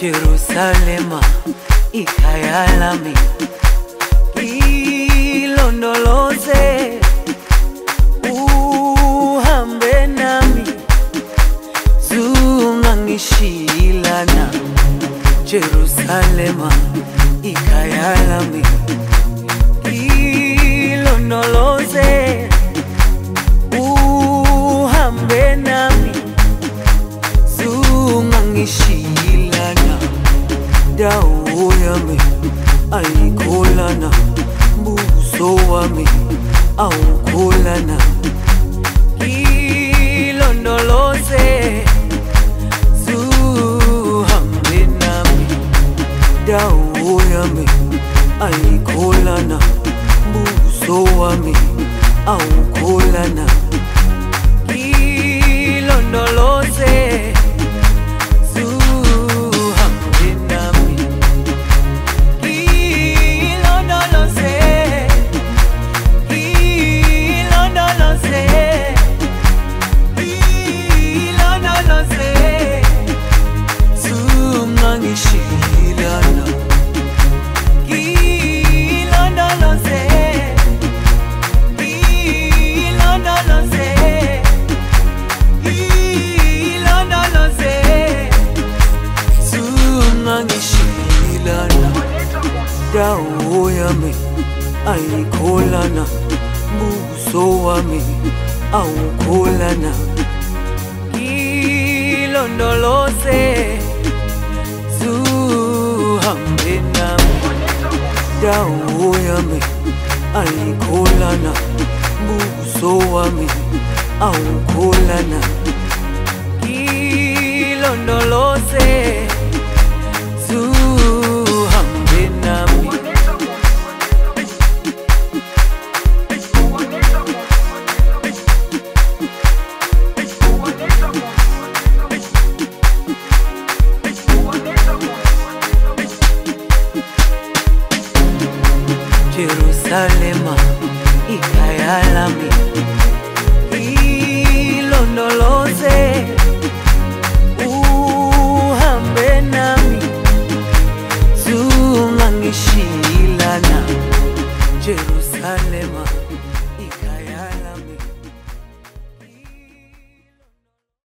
Jerusalema ikayalami ilondoloze, uhambe nami zungangishilana. Jerusalema ikayalami ilondoloze, uhambe nami zungangishilana. Dawo yami ayikolana, buso wami awukolana. Ilondoloze zuhambe nami. Dawo yami ayikolana, buso wami awukolana. Ilondoloze dawo yami ayikolana, buso wami awukolana. Ilondoloze zuhambe nami. Dawo yami ayikolana, buso wami awukolana. Ilondoloze